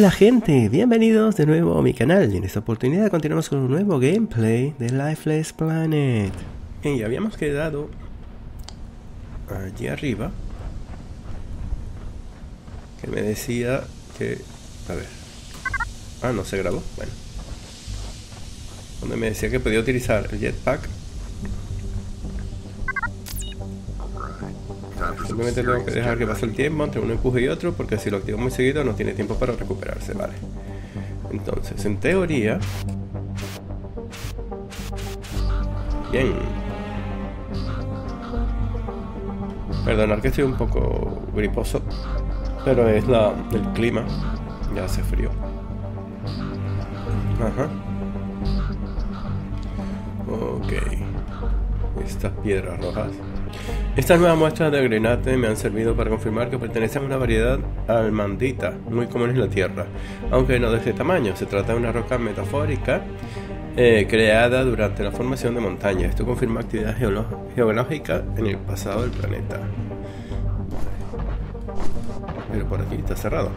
Hola gente, bienvenidos de nuevo a mi canal y en esta oportunidad continuamos con un nuevo gameplay de Lifeless Planet. Y habíamos quedado allí arriba que me decía que... a ver... ah, no se grabó, bueno, donde me decía que podía utilizar el jetpack. Simplemente tengo que dejar que pase el tiempo entre un empuje y otro, porque si lo activo muy seguido no tiene tiempo para recuperarse, vale. Entonces, en teoría... bien. Perdonad que estoy un poco griposo, pero es el clima. Ya hace frío. Ajá. Ok. Estas piedras rojas. Estas nuevas muestras de grenate me han servido para confirmar que pertenecen a una variedad almandita, muy común en la Tierra, aunque no de este tamaño. Se trata de una roca metafórica creada durante la formación de montañas. Esto confirma actividad geológica en el pasado del planeta. Pero por aquí está cerrado.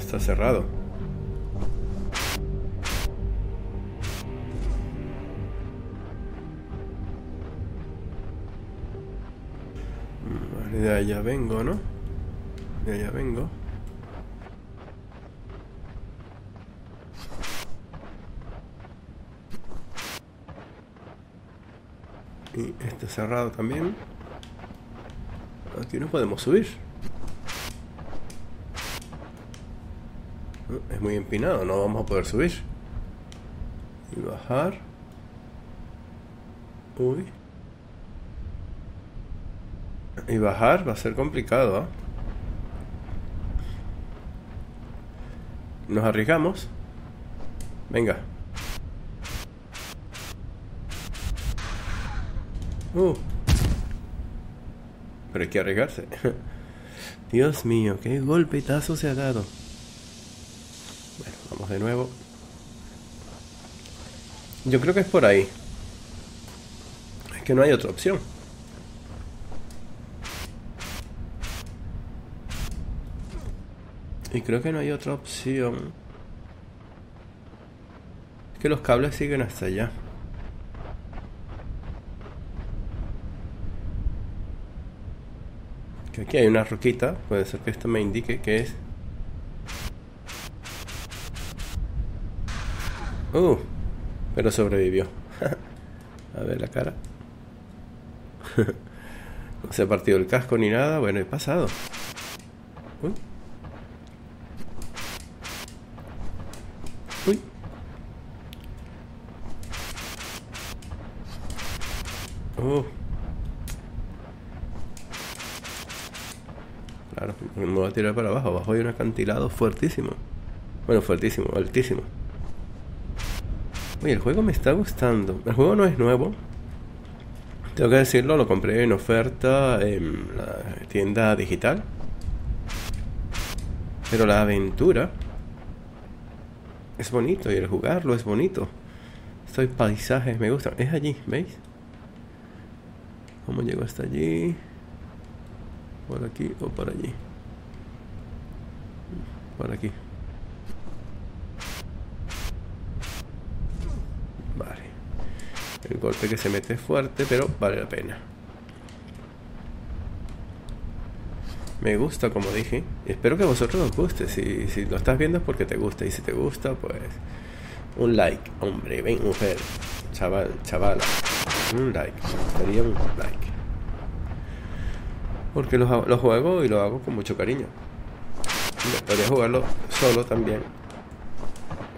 Está cerrado. De allá vengo, ¿no? De allá vengo. Y está cerrado también. Aquí no podemos subir. Es muy empinado, no vamos a poder subir. Y bajar. Uy. Y bajar va a ser complicado, ¿eh? Nos arriesgamos. Venga. Pero hay que arriesgarse. Dios mío, qué golpetazo se ha dado. Bueno, vamos de nuevo. Yo creo que es por ahí. Es que no hay otra opción. Y creo que no hay otra opción. Es que los cables siguen hasta allá. Que aquí hay una roquita. Puede ser que esto me indique que es... pero sobrevivió. A ver la cara. No se ha partido el casco ni nada. Bueno, he pasado. Uy. Claro, me va a tirar para abajo. Abajo hay un acantilado fuertísimo. Bueno, fuertísimo, altísimo. Oye, el juego me está gustando. El juego no es nuevo, tengo que decirlo, lo compré en oferta en la tienda digital. Pero la aventura es bonito y el jugarlo es bonito. Estos paisajes me gustan. Es allí, ¿veis? ¿Cómo llego hasta allí? ¿Por aquí o por allí? Por aquí. Vale. El golpe que se mete es fuerte, pero vale la pena. Me gusta, como dije. Espero que a vosotros os guste. Si lo estás viendo es porque te gusta. Y si te gusta, pues... un like, hombre, ven, mujer. Chaval, chavala. Un like. Sería un like. Porque lo juego y lo hago con mucho cariño. Podría jugarlo solo también,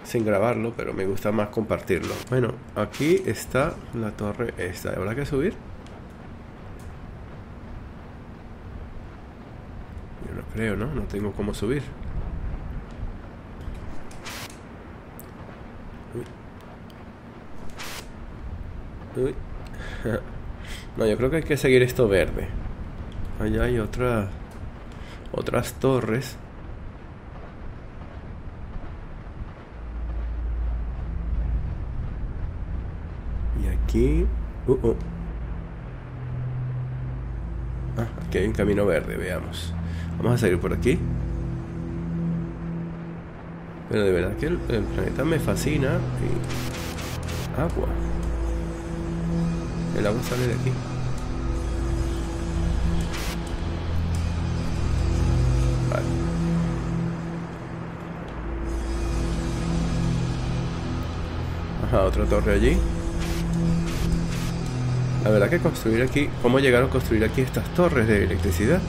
sin grabarlo, pero me gusta más compartirlo. Bueno, aquí está la torre esta. ¿Habrá que subir? Creo, ¿no? No tengo cómo subir. Uy. Uy. No, yo creo que hay que seguir esto verde. Allá hay otras torres. Y aquí... Ah, aquí hay un camino verde, veamos. Vamos a salir por aquí. Pero de verdad que el planeta me fascina. Y... agua. El agua sale de aquí. Vale. Ajá, otra torre allí. La verdad que construir aquí... ¿Cómo llegaron a construir aquí estas torres de electricidad?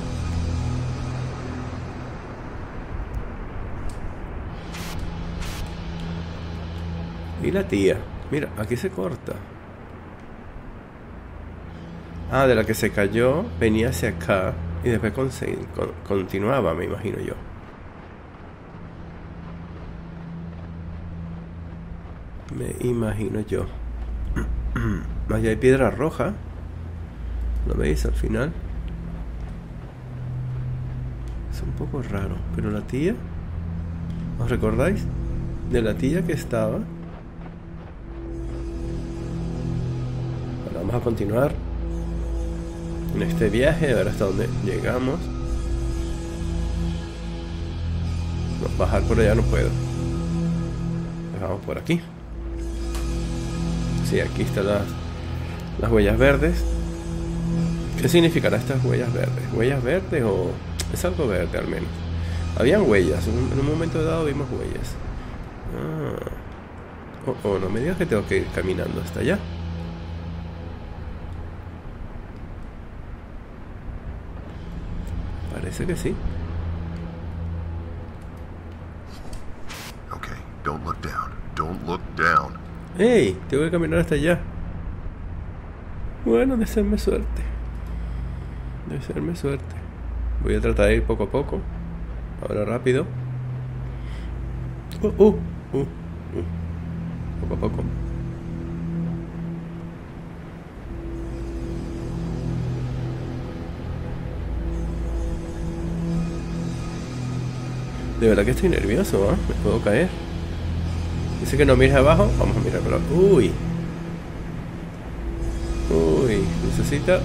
Y la tía. Mira, aquí se corta. Ah, de la que se cayó, venía hacia acá y después continuaba, me imagino yo. Allá hay piedra roja. ¿Lo veis al final? Es un poco raro. Pero la tía... ¿os recordáis? De la tía que estaba... Ahora vamos a continuar en este viaje, a ver hasta dónde llegamos. No, bajar por allá no puedo. Vamos por aquí. Sí, aquí están las huellas verdes. ¿Qué significará estas huellas verdes? ¿Huellas verdes o...? Es algo verde al menos. Habían huellas, en un momento dado vimos huellas. Ah. Oh, no me digas que tengo que ir caminando hasta allá. Parece que sí. Okay, don't look down. Don't look down. ¡Ey! Tengo que caminar hasta allá. Bueno, desearme suerte. Desearme suerte. Voy a tratar de ir poco a poco. Ahora rápido. Poco a poco. De verdad que estoy nervioso, ¿eh? Me puedo caer. Dice que no mires abajo, vamos a mirar para abajo. Uy. Uy, necesita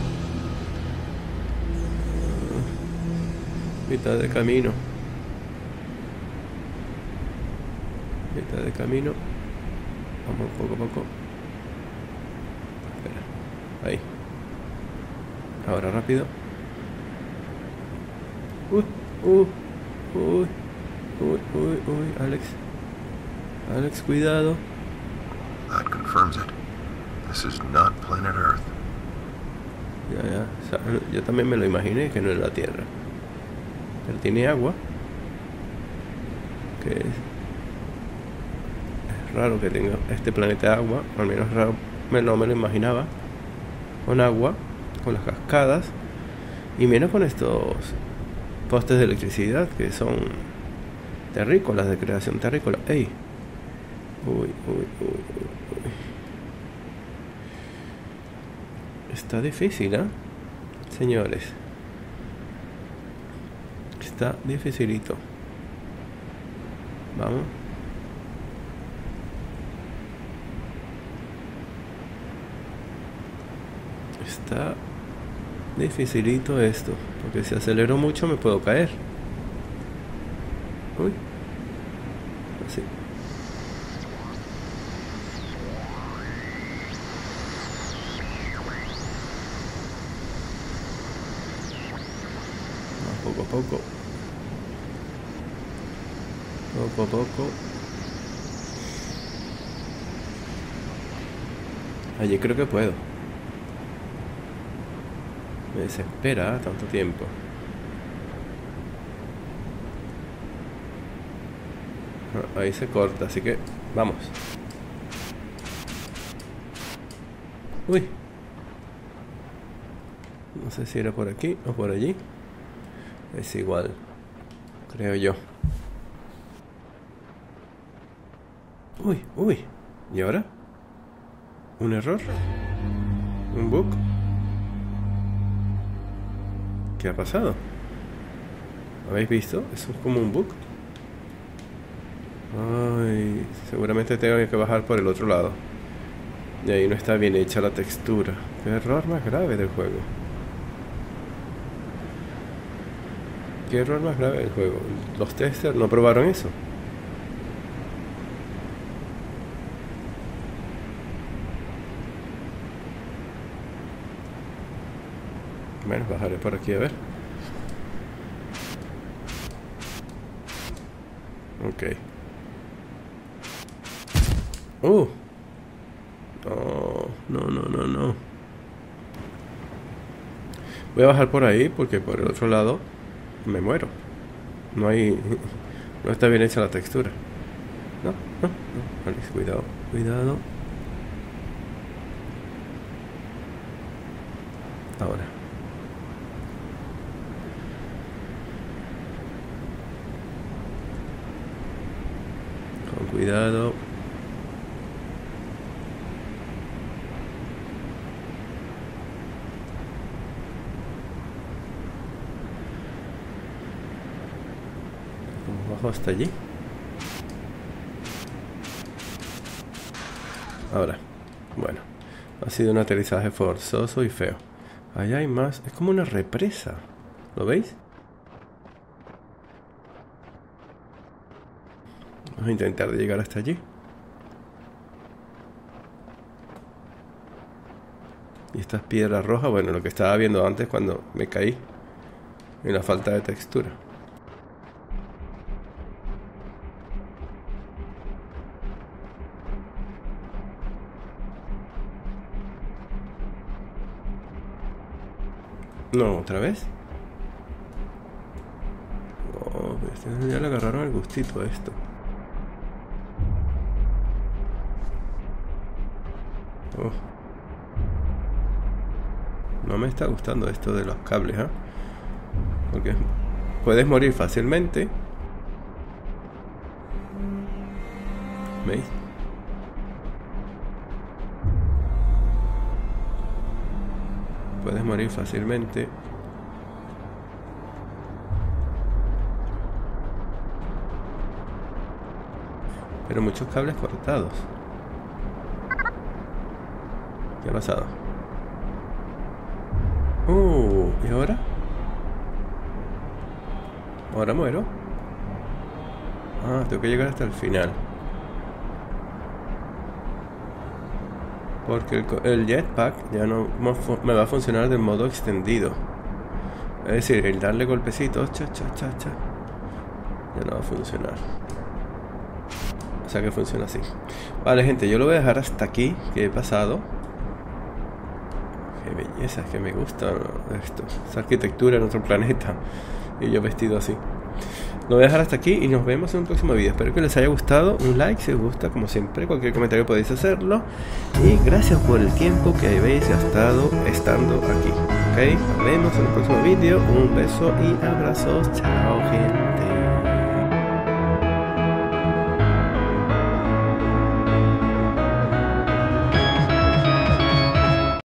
mitad de camino. Mitad de camino. Vamos poco a poco. Espera. Ahí. Ahora rápido. Uy, Alex. Alex, cuidado. That confirms it. This is not planet Earth. Ya. O sea, yo también me lo imaginé que no es la Tierra. Pero tiene agua. Que es raro que tenga este planeta agua. Al menos raro, no me lo imaginaba. Con agua, con las cascadas. Y menos con estos postes de electricidad que son terrícolas, de creación terrícola. ¡Ey! Uy. Está difícil, ¿eh? Señores. Está dificilito. Vamos. Está dificilito esto. Porque si acelero mucho me puedo caer. Uy. Así. Poco a poco. Allí creo que puedo. Me desespera tanto tiempo. Ahí se corta, así que vamos. Uy. No sé si era por aquí o por allí. Es igual, creo yo. Uy. ¿Y ahora? ¿Un error? ¿Un bug? ¿Qué ha pasado? ¿Habéis visto? Eso es como un bug. Ay, seguramente tengo que bajar por el otro lado. Y ahí no está bien hecha la textura. Qué error más grave del juego. qué error más grave del juego. Los testers no probaron eso. Bueno, bajaré por aquí a ver. Ok. No. Voy a bajar por ahí porque por el otro lado me muero. No está bien hecha la textura. No. Alex, cuidado. Ahora. Con cuidado. Hasta allí. Ahora, bueno, ha sido un aterrizaje forzoso y feo. Allá hay más, es como una represa. ¿Lo veis? Vamos a intentar llegar hasta allí. Y estas piedras rojas, bueno, lo que estaba viendo antes cuando me caí en la falta de textura. No, otra vez. Oh, ya le agarraron el gustito a esto. Oh. No me está gustando esto de los cables, ¿eh? Porque puedes morir fácilmente. ¿Veis? Puedes morir fácilmente. Pero muchos cables cortados. ¿Qué ha pasado? ¿Y ahora? ¿Ahora muero? Ah, tengo que llegar hasta el final. Porque el jetpack ya no me va a funcionar de modo extendido. Es decir, el darle golpecitos, ya no va a funcionar. O sea que funciona así. Vale, gente, yo lo voy a dejar hasta aquí, que he pasado. Qué belleza, que me gusta esto. Esa arquitectura en otro planeta. Y yo vestido así. Lo voy a dejar hasta aquí y nos vemos en un próximo vídeo. Espero que les haya gustado. Un like si os gusta, como siempre. Cualquier comentario podéis hacerlo. Y gracias por el tiempo que habéis gastado estando aquí. Ok, nos vemos en el próximo vídeo. Un beso y abrazos. Chao, gente.